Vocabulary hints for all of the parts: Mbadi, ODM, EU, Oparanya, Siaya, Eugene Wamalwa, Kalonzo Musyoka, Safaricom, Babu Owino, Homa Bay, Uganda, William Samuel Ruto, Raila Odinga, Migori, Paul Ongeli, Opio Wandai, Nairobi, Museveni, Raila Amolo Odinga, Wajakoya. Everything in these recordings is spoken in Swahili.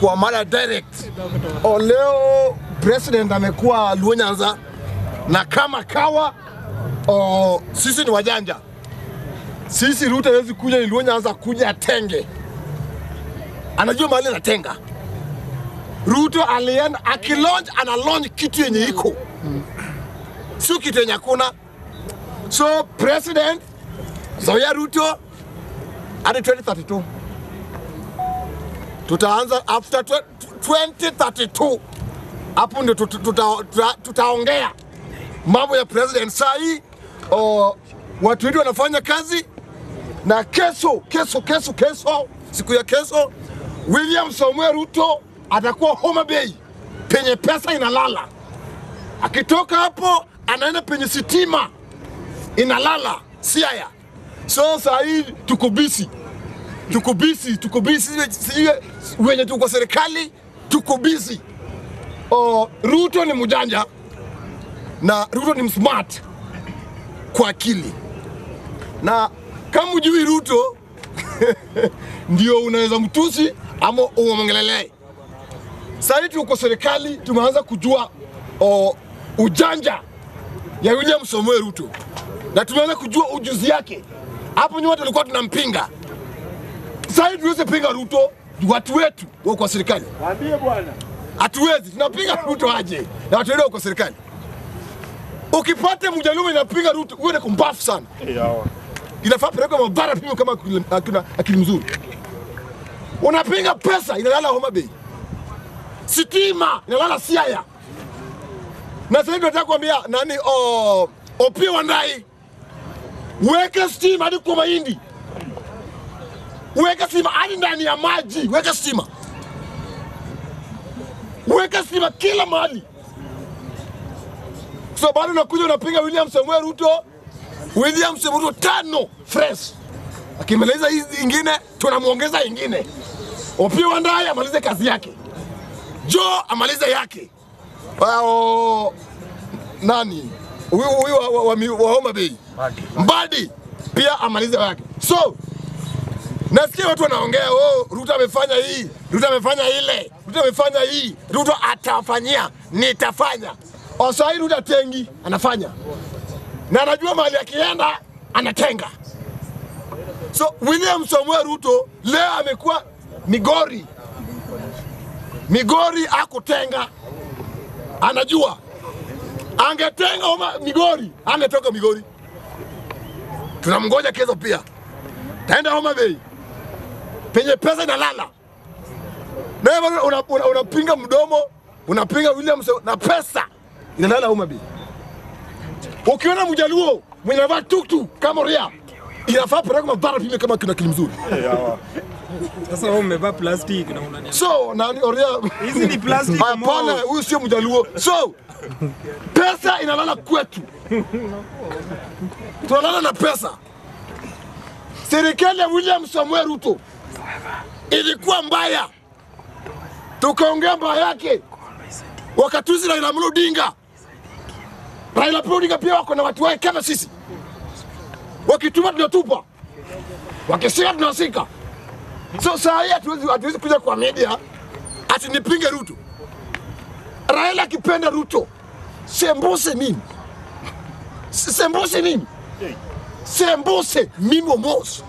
kwa mara direct. Oleo president amekuwa Luonyanza, na kama kawa o, sisi ni wajanja. Sisi Ruto hawezi kuja ni Luonyanza kuja tenge. Anajua mahali anatenga. Ruto alienda akilaunch ana launch kitu yenye iko. Sio kitu yenye kuna. So president Zoya Ruto at 2032. Tutaanza after 2032. Hapo ndio tutaongea mambo ya president sai o watu wetu wanafanya kazi na kesho siku ya kesho William Samuel Ruto atakuwa Homa Bay penye pesa inalala. Akitoka hapo anaenda penye sitima inalala siaya. So sahi tuko busy wenye tuko serikali tuko busy. Ruto ni mjanja na Ruto ni smart kwa akili. Na kama hujui Ruto ndio unaweza mtusi ama uongelele. Sasa tuko serikali tumeanza kujua ujanja ya William Samoei Ruto. Na tumeanza kujua ujuzi yake. Hapo nyuma tulikuwa tunampinga. Sasa tuweze pinga Ruto watu wetu wako serikali. Waambie bwana. Hatuwezi tunapiga Ruto aje. Na watu wetu wako serikali. Ukipata mjalume inapiga Ruto wewe ni kumbafu sana. Yao. Inafaa peleka mabara pimo kama hakuna akili mzuri. Unapiga pesa inalala Homa Bay. Sitima inalala Siaya. Na sasa nataka kuambia nani Opio Wandai weka stima hadi kwa mahindi. Weka stima hadi ndani ya maji, weka stima. Weka stima kila mahali. So bado unakuja unapiga William Samuel Ruto. William Samuel Ruto tano fresh. Akimaliza hizi nyingine tunamuongeza nyingine. Opio Wandai amalize kazi yake. Joe amalize yake. Wao nani? Huyu wa Homa Bay. Mbadi pia amalize yake. So nasikia watu wanaongea Ruto amefanya hii, Ruto amefanya ile, Ruto amefanya hii, Ruto atafanyia, nitafanya. Osai Ruto tengi anafanya. Na anajua mahali akienda anatenga. So William Samuel Ruto leo amekuwa Migori. Migori akutenga. Anajua angetenga Migori, angetoka Migori. Tunamngoja kesho pia. Taenda Homa Bay. Penye pesa inalala. Na wewe unapinga mdomo, unapinga William na pesa inalala Homa Bay. Ukiona mjaluo mwenye vaa tuktu kama ria, inafaa peleka mabara pime kama kuna kilimzuri. Sasa wewe umevaa plastic na unaniambia. So na ria hizi ni plastic. Hapana, huyu sio mjaluo. So pesa inalala kwetu. Tunalala na pesa. Serikali ya William Samuel Ruto ilikuwa mbaya. Tukaongea mbaya yake. Wakatuzi na Raila Odinga. Raila Odinga pia wako na watu wake kama sisi. Wakituma tunatupa. Wakisika tunasika. So saa hii hatuwezi kuja kwa media ati nipinge Ruto. Raila kipenda Ruto. Sembuse nini? Sembuse nini? Sembuse mimi omos.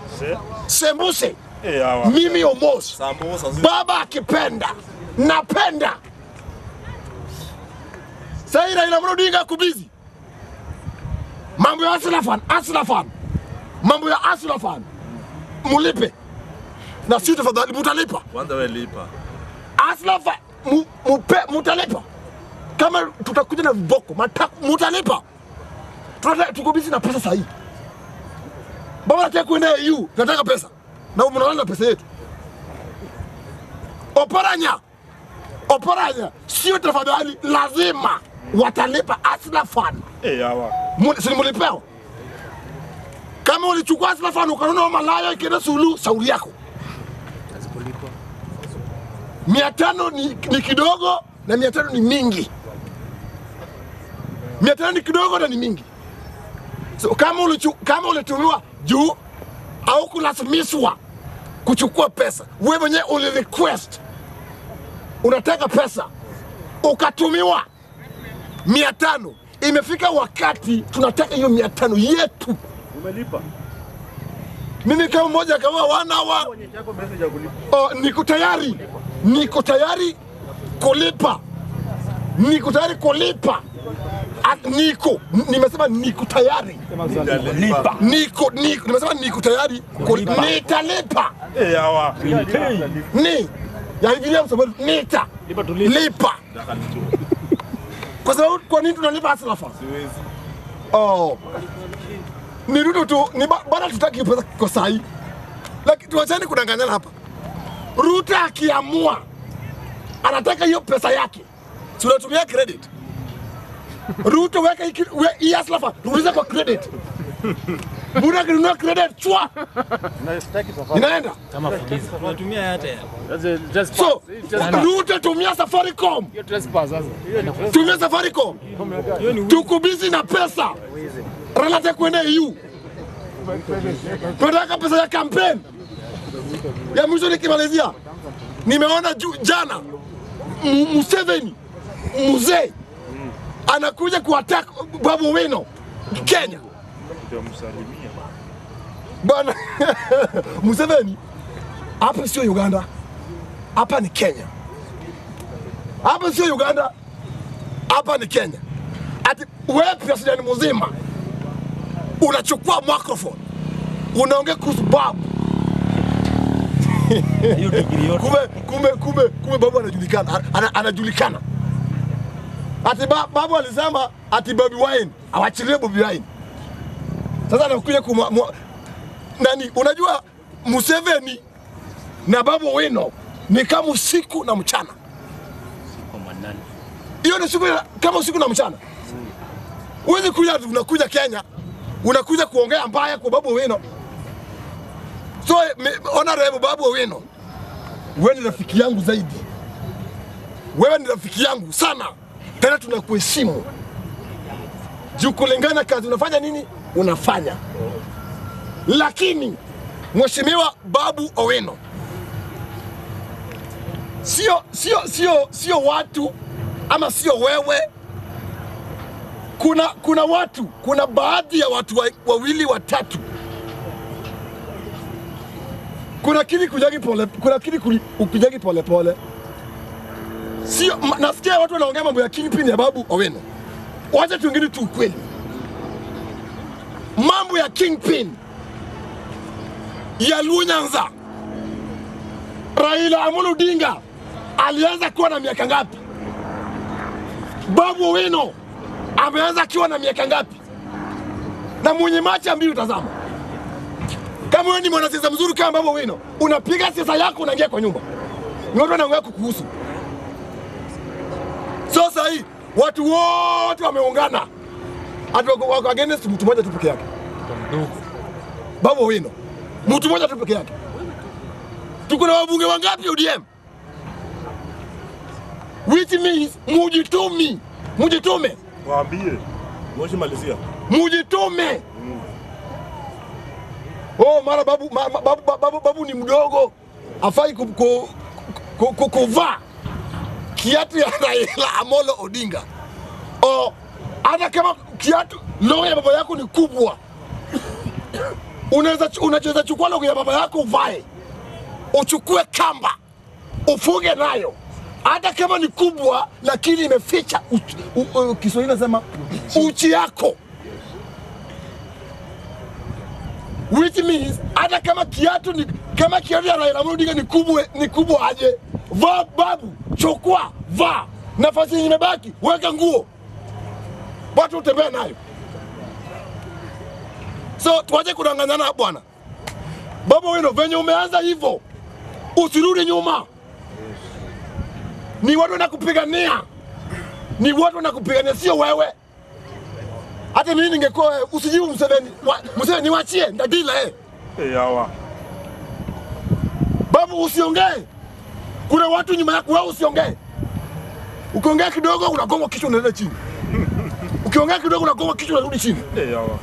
Sembuse mimi omos. Baba akipenda napenda. Saira ina mrudinga kubizi. Mambo ya aslafan. Mambo ya aslafan. Mulipe. Na sisi tafadhali mutalipa. Wanda we lipa. Aslafan mupe mutalipa. Kama tutakuja na viboko mutalipa. Tuko bizi na pesa sahihi. Baba nataka kuenda EU, nataka pesa. Na mnaona pesa yetu. Oparanya, sio tafadhali lazima watalipa aslafan. Yawa. Si mulipeo. Kama ulichukua aslafan ukaona malaya ikienda sulu sauli yako. Hazipolipwa. 500 ni kidogo na 500 ni mingi. 500 ni kidogo na ni mingi. So kama ulitumiwa juu au kulazimiswa kuchukua pesa, wewe mwenyewe uli request unataka pesa ukatumiwa 500. Imefika wakati tunataka hiyo 500 yetu. Umelipa. Mimi kama mmoja kama wanawa niko tayari. Niko tayari kulipa. Niko tayari kulipa. Niko nimesema niko tayari kulipa. Niko nimesema niko tayari kulipa. Nitalipa. Eh hawa. Ni. Ya William Samuel nita. Lipa. Kwa sababu kwa nini tunalipa hasa lafa? Siwezi. Oh. Ni Ruto tu, ni bana tutaki pesa kwa sahi. Lakini tuachane kudanganyana hapa. Ruto akiamua anataka hiyo pesa yake. Si unatumia credit. Ruto weka hii hasa lafa, ruuliza kwa credit. Bura kuna credit chwa. Inaenda. Kama fuliza. Tunatumia yote. Just pass. Ruto tumia Safaricom. Hiyo trespass sasa. Tumia Safaricom. Tuko busy na pesa. Relate kwenda EU. Tunataka pesa ya campaign. Ya mwisho nikimalizia. Nimeona jana Museveni mzee anakuja kuattack Babu Owino Kenya. Bana Museveni hapa sio Uganda, hapa ni Kenya. Hapa sio Uganda, hapa ni Kenya. Ati wewe president mzima unachukua microphone unaongea kuhusu Babu. Kumbe Babu anajulikana, anajulikana. Ati Babu alisema ati Babu Wine awachilie Babu Wine. Sasa anakuja nani unajua Museveni na Babu Owino ni kama usiku na mchana. Siku manane. Hiyo ni siku kama usiku na mchana. Uweze kuja unakuja Kenya, unakuja kuongea mbaya kwa Babu Owino. So honorable Babu Owino, wewe ni rafiki yangu zaidi. Wewe ni rafiki yangu sana. Tena tunakuheshimu. Juu kulingana kazi unafanya nini? Unafanya. Lakini mheshimiwa Babu Owino sio watu ama sio wewe. Kuna watu, kuna baadhi ya watu wawili watatu. Kuna kili kujagi pole pole. Sio nasikia watu wanaongea mambo ya kingpin ya Babu Owino. Wacha tuingie tu kweli. Mambo ya kingpin ya Lunyanza. Raila Odinga alianza kuwa na miaka ngapi? Babu Owino ameanza kuwa na miaka ngapi? Na mwenye macho mbili utazama. Kama wewe ni mwanasiasa mzuri kama Babu Owino, unapiga siasa yako unaingia kwa nyumba. Ni watu wanaongea kukuhusu. Sasa hii watu wote wameungana. Atu wako against mtu mmoja tu peke yake. Babu Owino mtu mmoja tu peke yake. Tuko na wabunge wangapi ODM? Which means mujitume. Mujitume. Waambie. Mwache malizia. Mujitume. Oh mara babu ni mdogo. Afai kuvaa kiatu ya Raila Amolo Odinga. Oh ana kama kiatu logo ya baba yako ni kubwa. Unaweza chukua logo ya baba yako uvae. Uchukue kamba. Ufunge nayo. Hata kama ni kubwa lakini imeficha Kiswahili nasema uchi yako. Which means hata kama kiatu ni kama kiatu ya Raila Odinga ni kubwa aje. Vaa babu, chukua, vaa. Nafasi yenye imebaki, weka nguo. Watu utembea nayo. So tuache kudanganyana bwana. Babu Owino venye umeanza hivyo usirudi nyuma. Ni watu wanakupigania. Ni watu wanakupigania sio wewe. Hata mimi ningekuwa usijibu Museveni. Museveni niwaachie ndadila eh. Yawa. Babu usiongee. Kuna watu nyuma yako wewe usiongee. Ukiongea kidogo unagongwa kichwa unaenda chini. Ukiongea kidogo unagongwa kichwa unarudi chini. Yawa.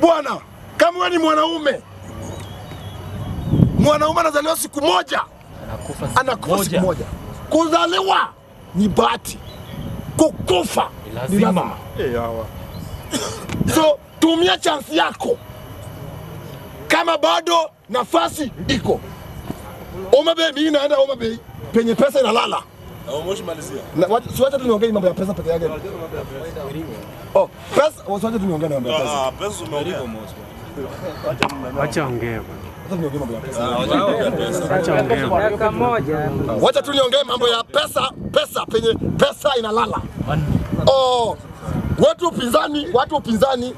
Bwana, kama wewe ni mwanaume anazaliwa siku moja anakufa siku moja. Kuzaliwa ni bahati, kukufa ni lazima. So tumia chance yako kama bado nafasi iko. Omabei mimi naenda Omabei penye pesa inalala. Siwacha tumeongea mambo ya pesa peke yake. Oh, pesa siwacha tumeongea mambo ya pesa. Ah, pesa umeongea mosi. Acha ongea bwana. Wacha tuliongea mambo ya pesa, pesa penye pesa inalala. Oh, watu upinzani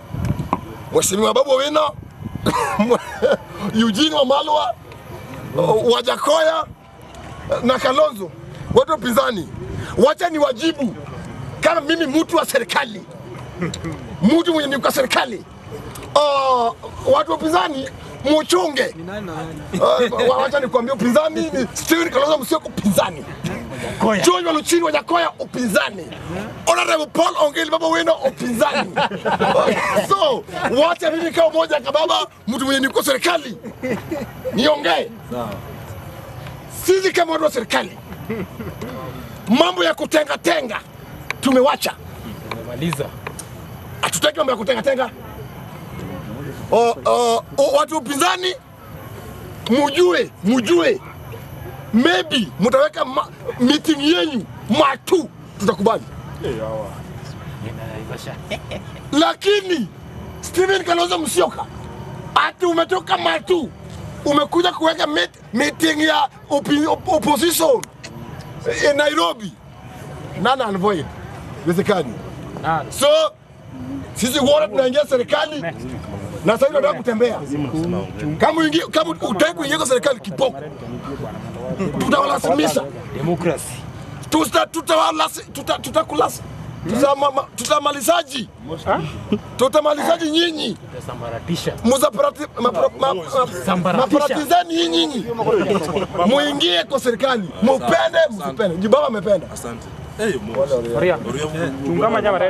Mheshimiwa Babu Owino, Eugene Wamalwa, Wajakoya na Kalonzo, watu upinzani, wacha ni wajibu. Kama mimi mtu wa serikali, mtu mwenye ni kwa serikali, watu upinzani mchunge. Wacha nikwambie upinzani ni siri. Kalonzo Musyoka upinzani, George Waluchini Wajakoya upinzani, Honorable Paul Ongeli Babu Owino upinzani. So wacha mimi kama moja kababa mtu mwenye niko serikali niongee. Sisi kama watu wa serikali mambo ya kutenga tenga tumewacha, tumemaliza. Hatutaki mambo ya kutenga tenga. Watu upinzani mjue maybe mtaweka meeting yenu matu tutakubali. Lakini Steven Kalonzo Musyoka ati umetoka matu umekuja kuweka meeting ya opposition in Nairobi, nana anvoid wezekani. So sisi wote tunaingia serikali na sasa tunataka kutembea. Kama utaki kuingia kwa serikali kiboko, tutawalazimisha democracy. Tutakulasa. Tutamalizaji. Tutamalizaji nyinyi. Tutasambaratisha. Maparatizani nyinyi. Muingie kwa serikali. Mupende, msipende. Jibaba amependa. Asante. Eh, Mungu. Tungama jamaa.